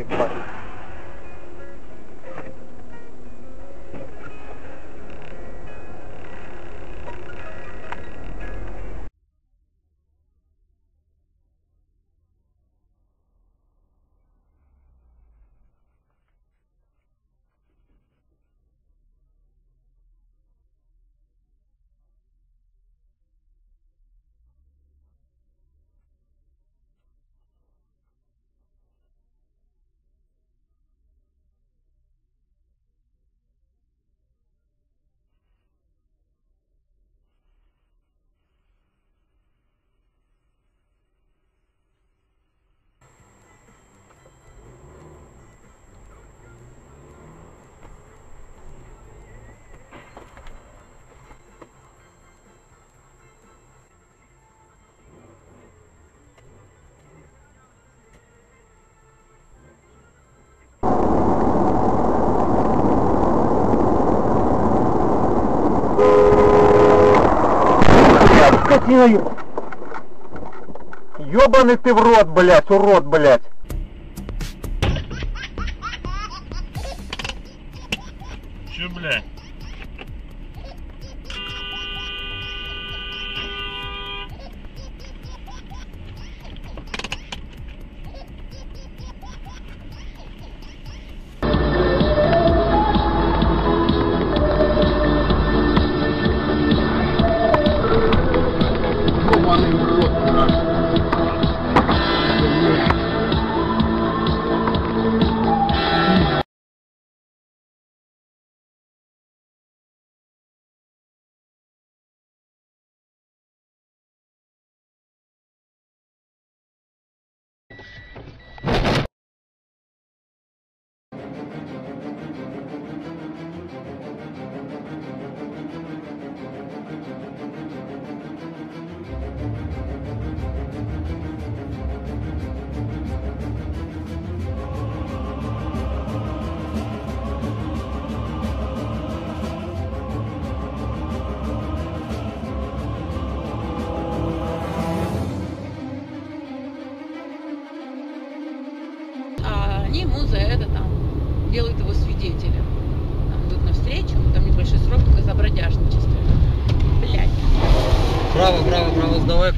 и хватит. Ёбаный ты в рот, блядь, урод, блядь. Чё, блядь?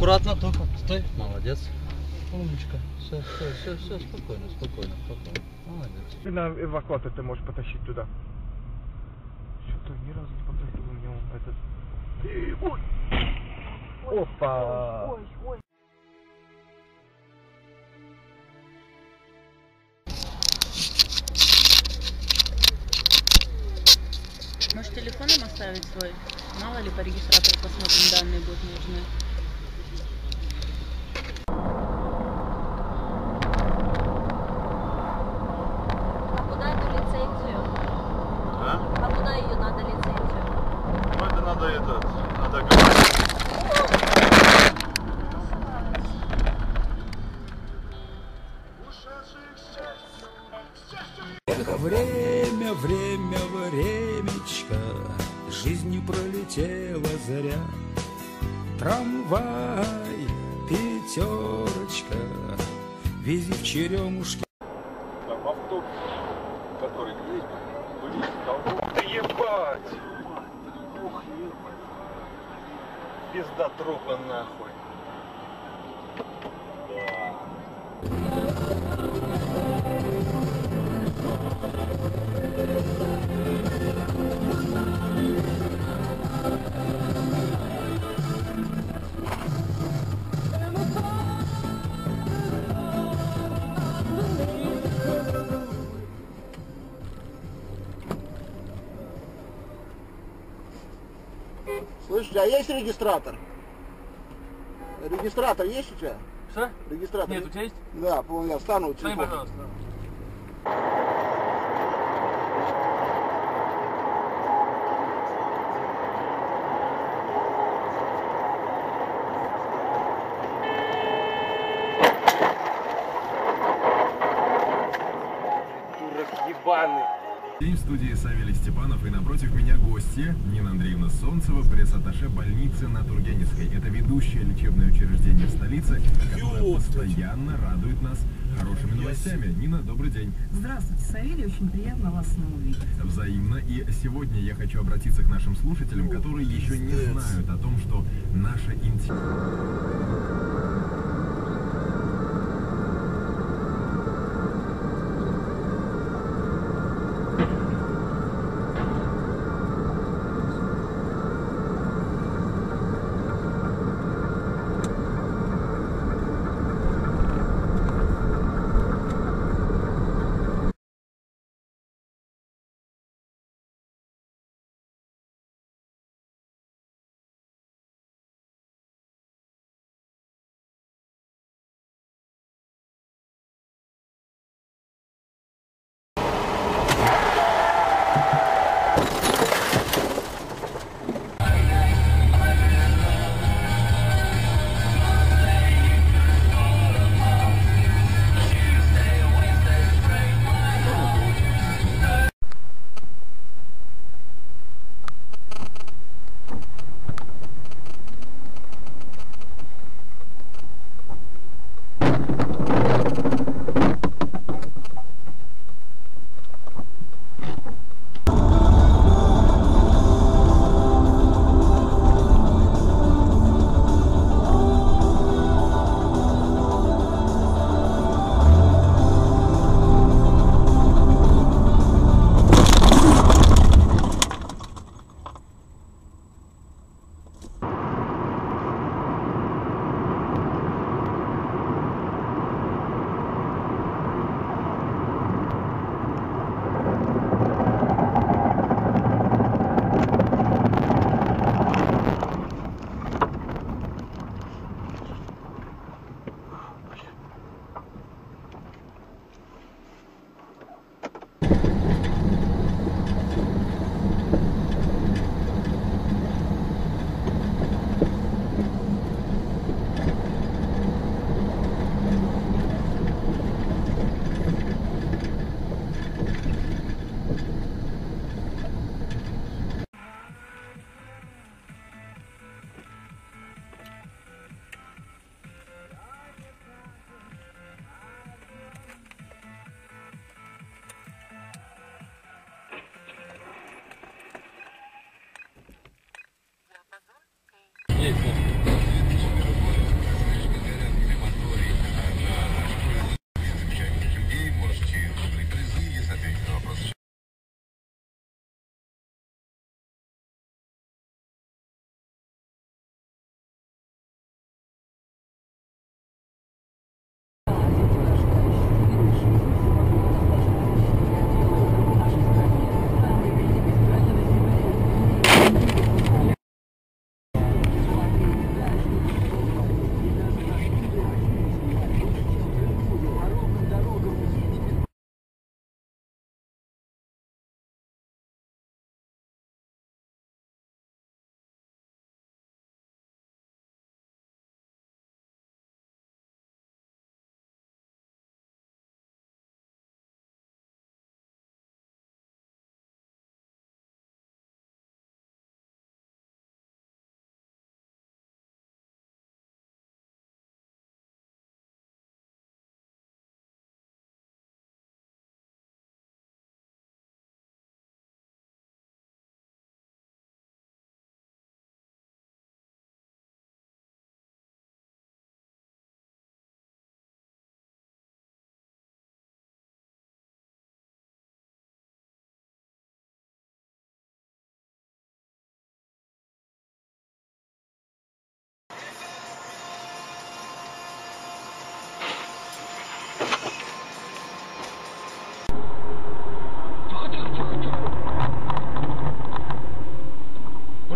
Аккуратно, только стой, молодец, умничка, все, спокойно, молодец. Ты на эвакуатор ты можешь потащить туда. Что-то ни разу не потащил у меня он этот... Ой. Опа! Ой. Может, телефоном оставить свой? Мало ли по регистратору посмотрим, данные будут нужны. А есть регистратор? Регистратор есть у тебя? Что? Регистратор? Нет, у тебя есть? Да, помню, я встану. Встань, пожалуйста. Дурак ебаный. И в студии Савелий Степанов, и напротив меня гости Нина Андреевна Солнцева, пресс-атташе больницы на Тургеневской. Это ведущее лечебное учреждение в столице, которое постоянно радует нас хорошими новостями. Нина, добрый день. Здравствуйте, Савелий, очень приятно вас снова увидеть. Взаимно. И сегодня я хочу обратиться к нашим слушателям, которые еще не знают о том, что наша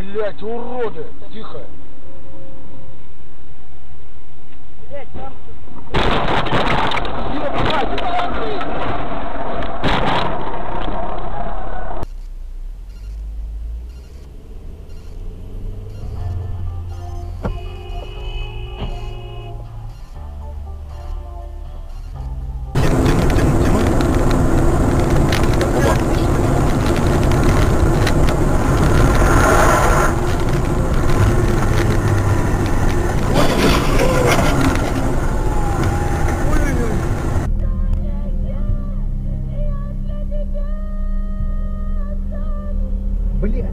Блять, уроды! Тихо! Блять, там... Блядь.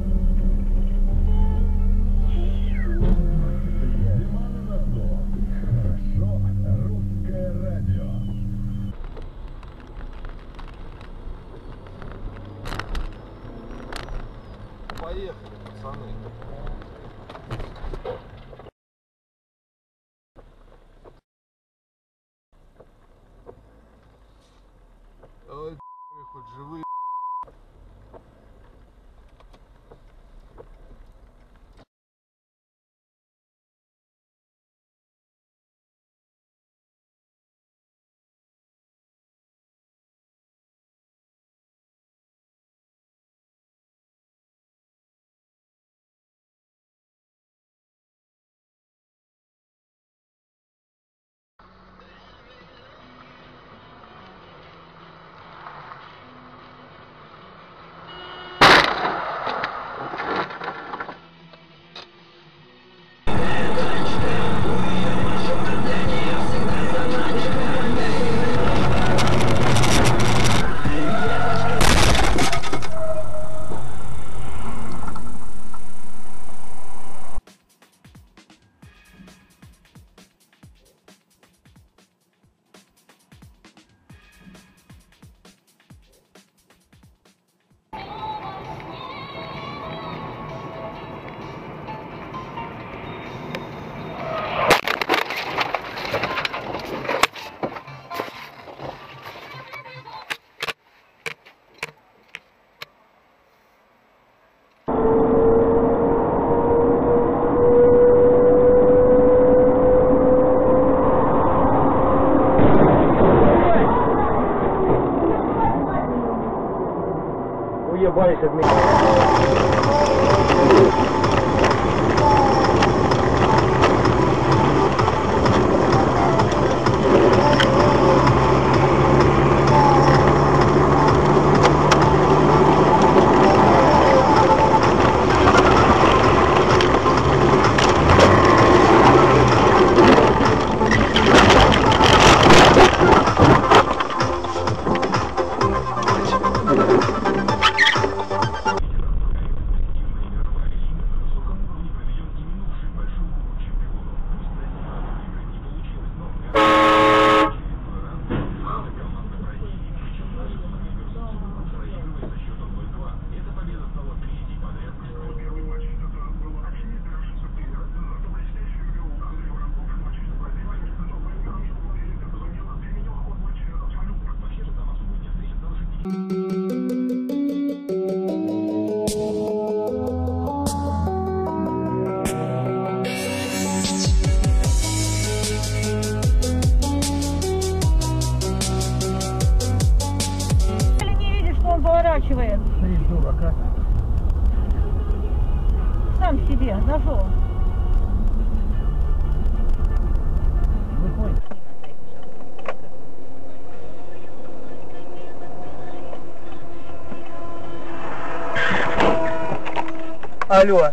Алло. Сюда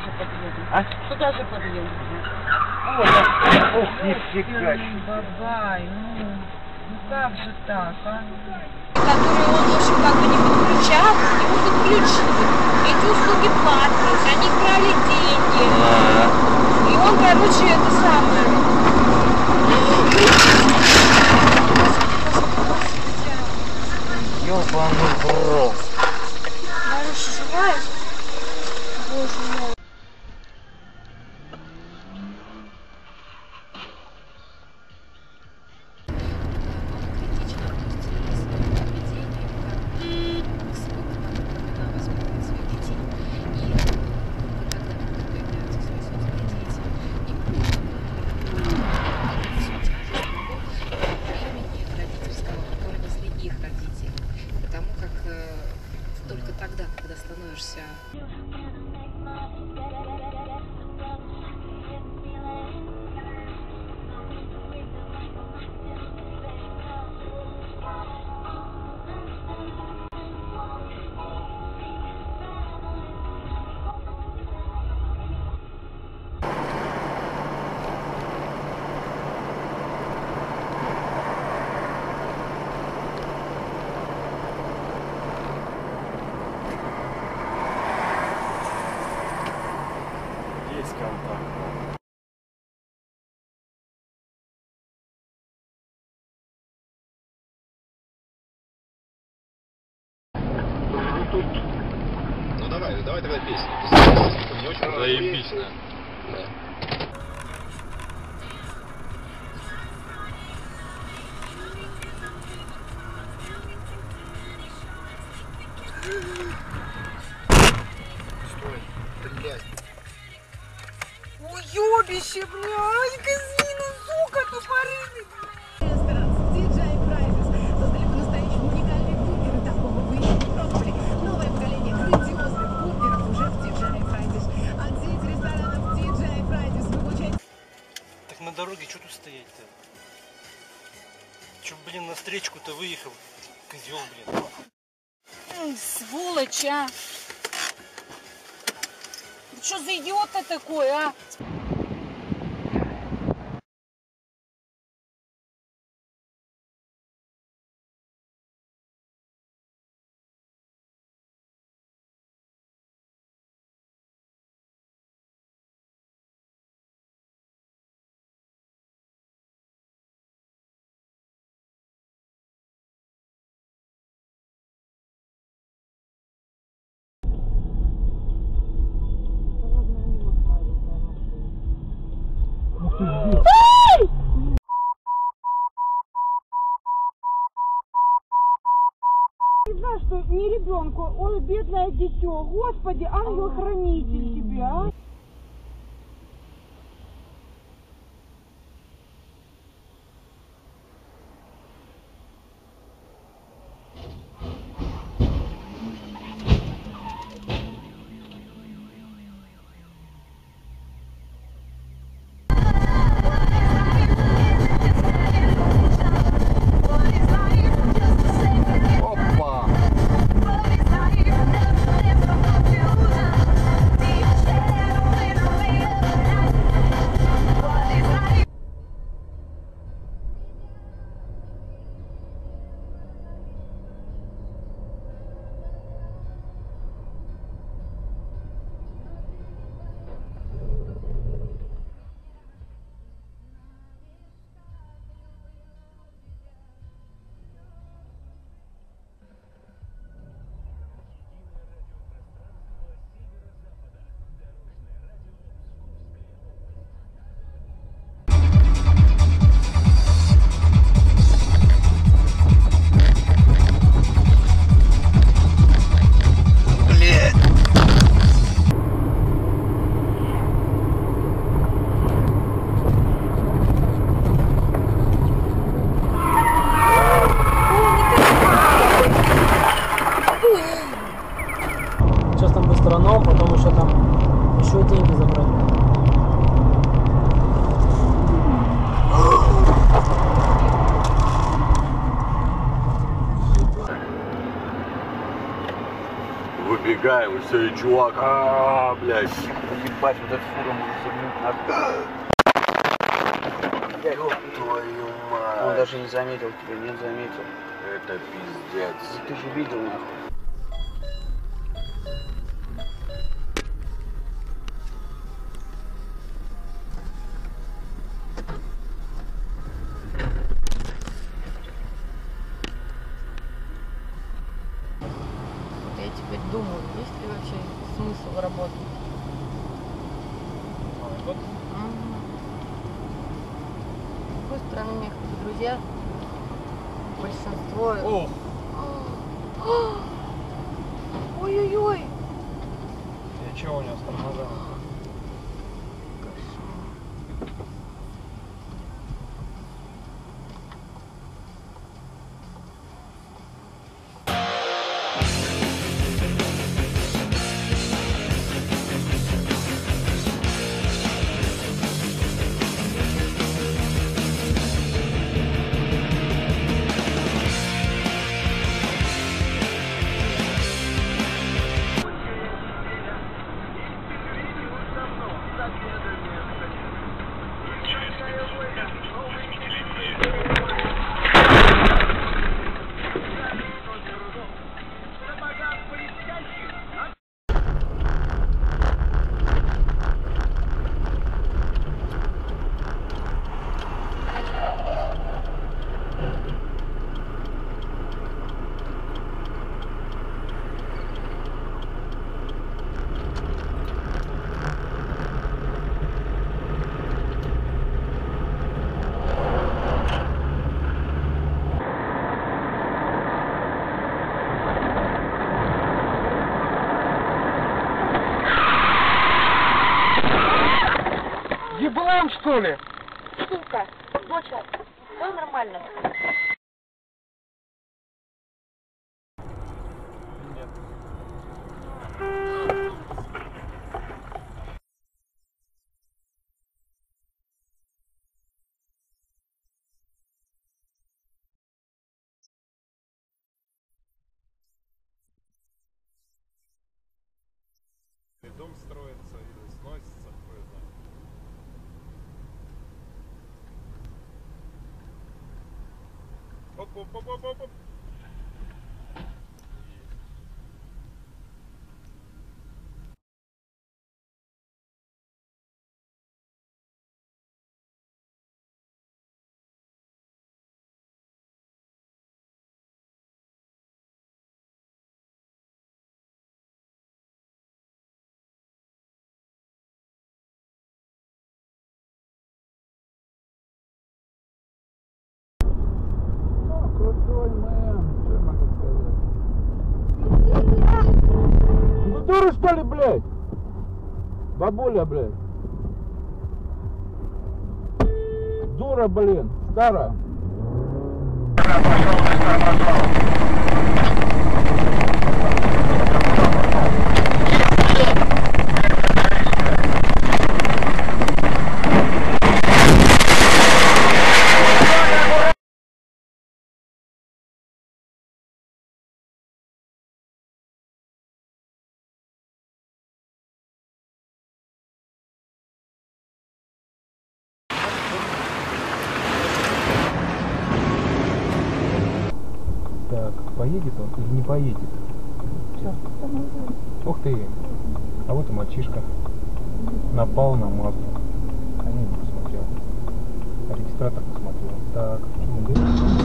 же подъедем. А? Сюда же подъедем. Ох, нифига. Бабай, ну как же так, а? Которые он уже как бы не подключал, его подключили. Эти услуги платные, они брали деньги. И он, короче, это самое. Ёбаный брод. Маруша живая? Боже мой. ну тут... Ну давай, давай тогда песню. Мне очень нравится. Заебично. Да. Стой, блядь. Ой, ёбище, блядь, козлина, сука, тупорылый. Дороги, что тут стоять-то? Че, блин, на встречку-то выехал? Козел, блин. Сволочь, а! Ты что за идиот-то такой, а? Что не ребенку, ой, бедное дитё, господи, ангел-хранитель тебе, а? Убегаем, все, и чувак, блядь. Ебать, вот этот фуром уже сильнее. Ёб твою мать. Он даже не заметил тебя, не заметил. Это пиздец. И ты же видел, нахуй. Думаю, есть ли вообще смысл работать? С другой стороны, у меня как-то друзья, большинство... Ой-ой-ой! Я чего у него с тормозами? что ли? Сука, доча, все нормально. Дом строится или сносится, кто это? Оп-оп-оп-оп-оп-оп! Дуры что ли, блядь? Бабуля, блядь. Дура, блин, старая. Поедет он или не поедет? Черт, ух ты! А вот и мальчишка. Напал на Мазду. Коней не посмотрел. А регистратор посмотрел. Так, почему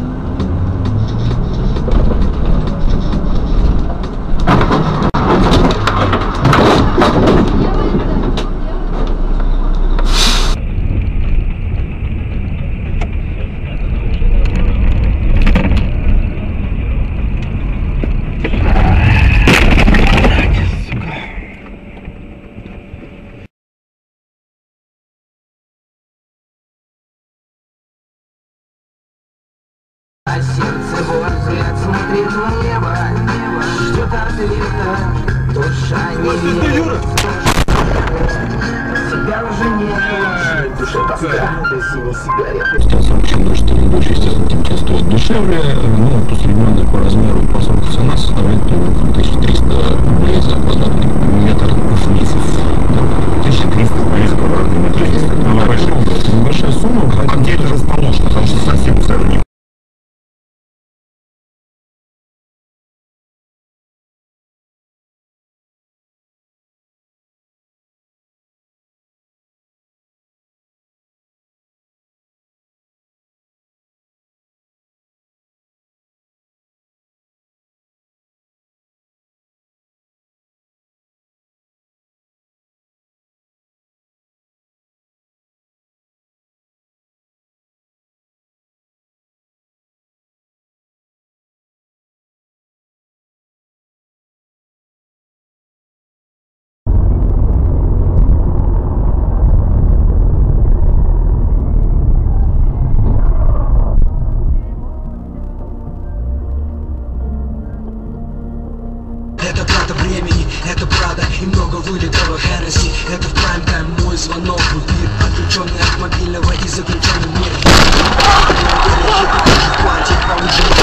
сердце вот взгляд смотрит на небо, ждет ответа, душа не верит, тебя уже нет, душа тоска, до синей сигареты. Сейчас вообще больше, что ли, больше, естественно, тем чувствовалось дешевле, ну, то усредненная по размеру и по сроку цена составляет примерно 1300 рублей за квадратный метр в месяц. 1300 рублей за квадратный метр в месяц. Это небольшая сумма, хотя где это расположено, потому что совсем сравним. Отключенный от мобильного и заключенный в мир. Хватит, вам уже.